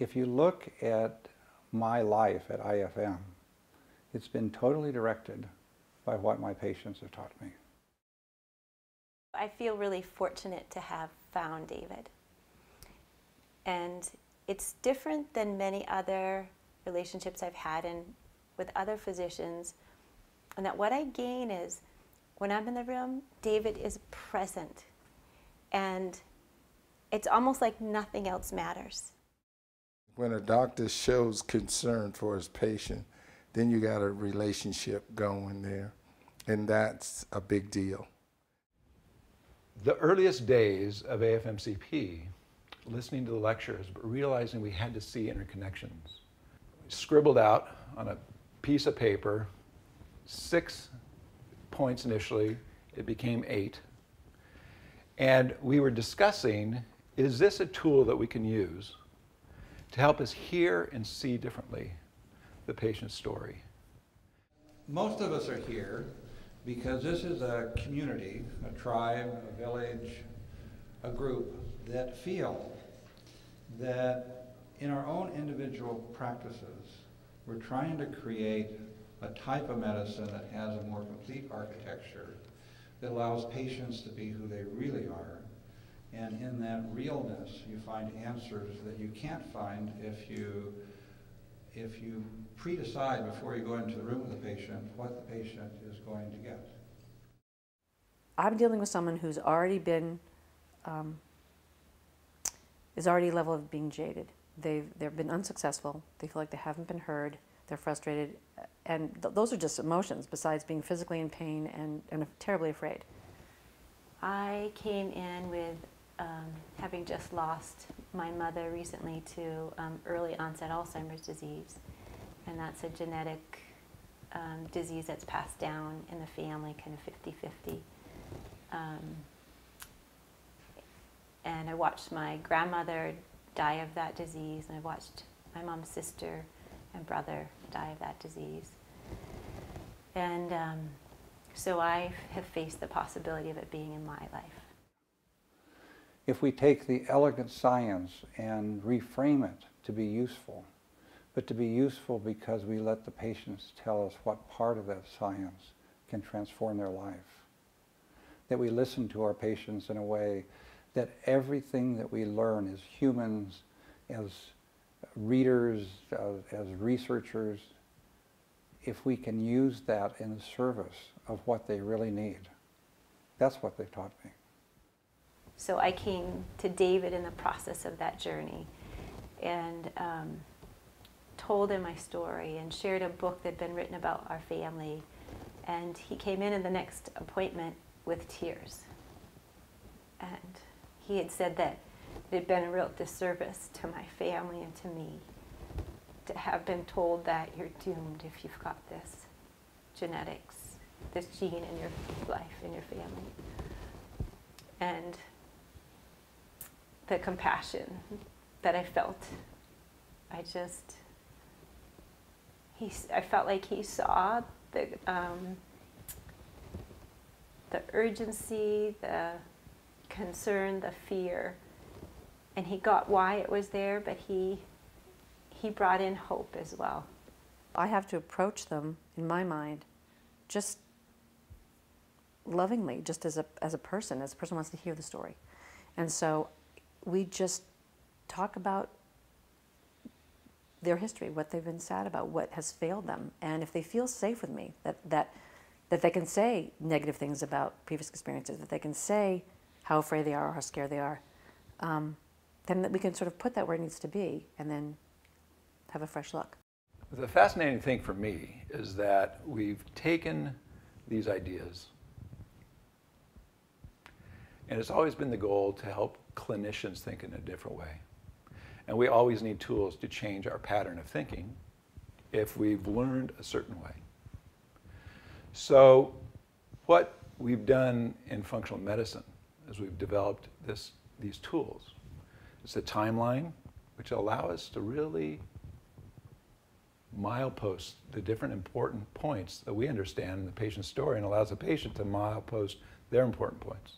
If you look at my life at IFM, it's been totally directed by what my patients have taught me. I feel really fortunate to have found David. And it's different than many other relationships I've had with other physicians, and that what I gain is when I'm in the room, David is present. And it's almost like nothing else matters. When a doctor shows concern for his patient, then you got a relationship going there, and that's a big deal. The earliest days of AFMCP, listening to the lectures, but realizing we had to see interconnections. We scribbled out on a piece of paper 6 points initially, it became 8. And we were discussing, is this a tool that we can use to help us hear and see differently the patient's story? Most of us are here because this is a community, a tribe, a village, a group that feel that in our own individual practices, we're trying to create a type of medicine that has a more complete architecture that allows patients to be who they really are. And in that realness, you find answers that you can't find if you pre-decide before you go into the room with the patient what the patient is going to get. I'm dealing with someone who's already been, is already a level of being jaded. They've been unsuccessful, they feel like they haven't been heard, they're frustrated, and those are just emotions besides being physically in pain and terribly afraid. I came in with having just lost my mother recently to early onset Alzheimer's disease, and that's a genetic disease that's passed down in the family, kind of 50-50. And I watched my grandmother die of that disease, and I watched my mom's sister and brother die of that disease. And so I have faced the possibility of it being in my life. If we take the elegant science and reframe it to be useful, but to be useful because we let the patients tell us what part of that science can transform their life, that we listen to our patients in a way that everything that we learn as humans, as readers, as researchers, if we can use that in the service of what they really need. That's what they taught me. So I came to David in the process of that journey and told him my story and shared a book that had been written about our family. And he came in at the next appointment with tears. And he had said that it had been a real disservice to my family and to me to have been told that you're doomed if you've got this genetics, this gene in your life, in your family. And the compassion that I felt, I felt like he saw the urgency, the concern, the fear, and he got why it was there, but he brought in hope as well. I have to approach them, in my mind, just lovingly, just as a person wants to hear the story. And so we just talk about their history, what they've been sad about, what has failed them. And if they feel safe with me, that they can say negative things about previous experiences, that they can say how afraid they are or how scared they are, then that we can sort of put that where it needs to be and then have a fresh look. The fascinating thing for me is that we've taken these ideas, and it's always been the goal to help clinicians think in a different way. And we always need tools to change our pattern of thinking if we've learned a certain way. So what we've done in functional medicine is we've developed these tools. It's a timeline which allow us to really milepost the different important points that we understand in the patient's story, and allows the patient to milepost their important points.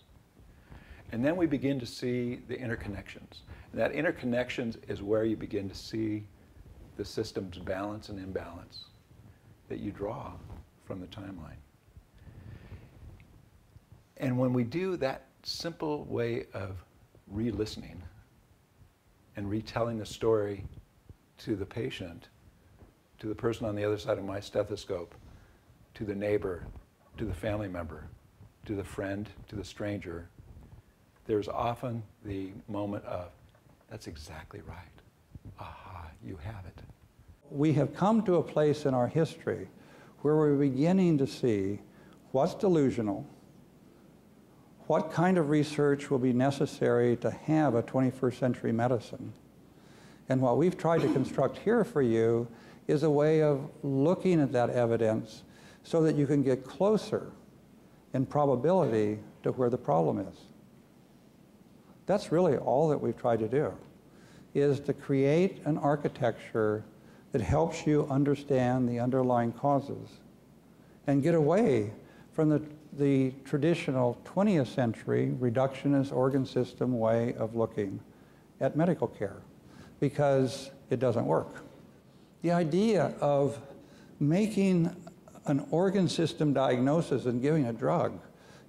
And then we begin to see the interconnections. And that interconnections is where you begin to see the system's balance and imbalance that you draw from the timeline. And when we do that simple way of re-listening and retelling the story to the patient, to the person on the other side of my stethoscope, to the neighbor, to the family member, to the friend, to the stranger, there's often the moment of, that's exactly right. Aha, you have it. We have come to a place in our history where we're beginning to see what's delusional, what kind of research will be necessary to have a 21st century medicine. And what we've tried to construct here for you is a way of looking at that evidence so that you can get closer in probability to where the problem is. That's really all that we've tried to do, is to create an architecture that helps you understand the underlying causes and get away from the traditional 20th century reductionist organ system way of looking at medical care, because it doesn't work. The idea of making an organ system diagnosis and giving a drug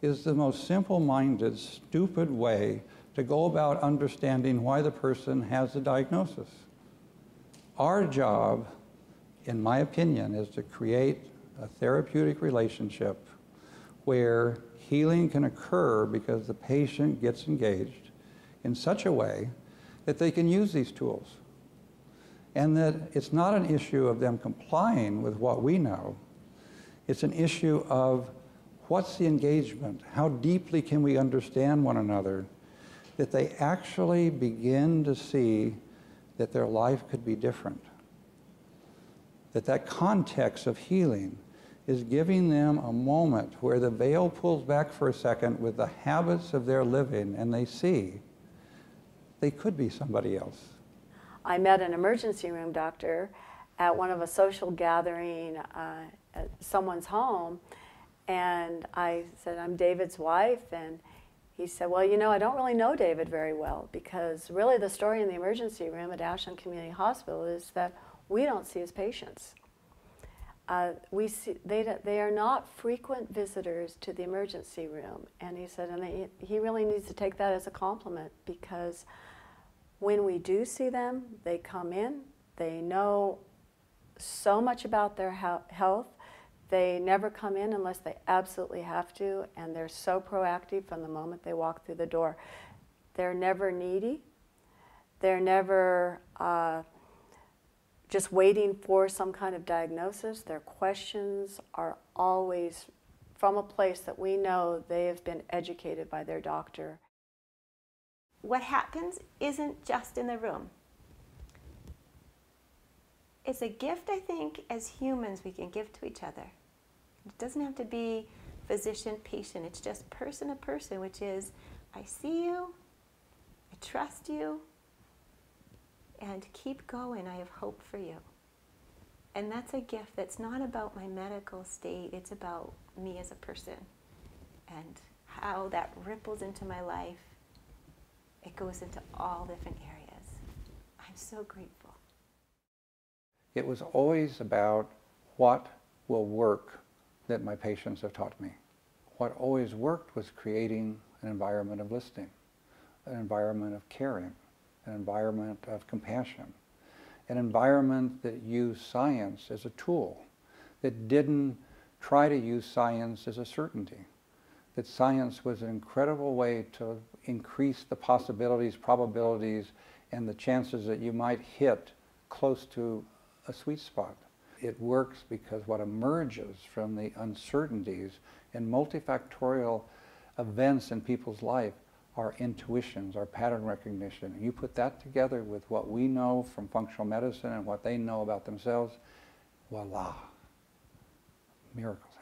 is the most simple-minded, stupid way to go about understanding why the person has the diagnosis. Our job, in my opinion, is to create a therapeutic relationship where healing can occur because the patient gets engaged in such a way that they can use these tools. And that it's not an issue of them complying with what we know. It's an issue of what's the engagement? How deeply can we understand one another that they actually begin to see that their life could be different? That that context of healing is giving them a moment where the veil pulls back for a second with the habits of their living, and they see they could be somebody else. I met an emergency room doctor at one of a social gathering at someone's home, and I said, I'm David's wife, and he said, well, you know, I don't really know David very well, because really the story in the emergency room at Ashland Community Hospital is that we don't see his patients. They are not frequent visitors to the emergency room. And he said, and he really needs to take that as a compliment, because when we do see them, they come in, they know so much about their health. They never come in unless they absolutely have to, and they're so proactive from the moment they walk through the door. They're never needy. They're never just waiting for some kind of diagnosis. Their questions are always from a place that we know they have been educated by their doctor. What happens isn't just in the room. It's a gift, I think, as humans we can give to each other. It doesn't have to be physician-patient. It's just person to person, which is, I see you, I trust you, and keep going, I have hope for you. And that's a gift that's not about my medical state, it's about me as a person and how that ripples into my life. It goes into all different areas. I'm so grateful. It was always about what will work that my patients have taught me. What always worked was creating an environment of listening, an environment of caring, an environment of compassion, an environment that used science as a tool, that didn't try to use science as a certainty, that science was an incredible way to increase the possibilities, probabilities, and the chances that you might hit close to a sweet spot. It works because what emerges from the uncertainties and multifactorial events in people's life are intuitions, are pattern recognition. And you put that together with what we know from functional medicine and what they know about themselves, voila, miracles.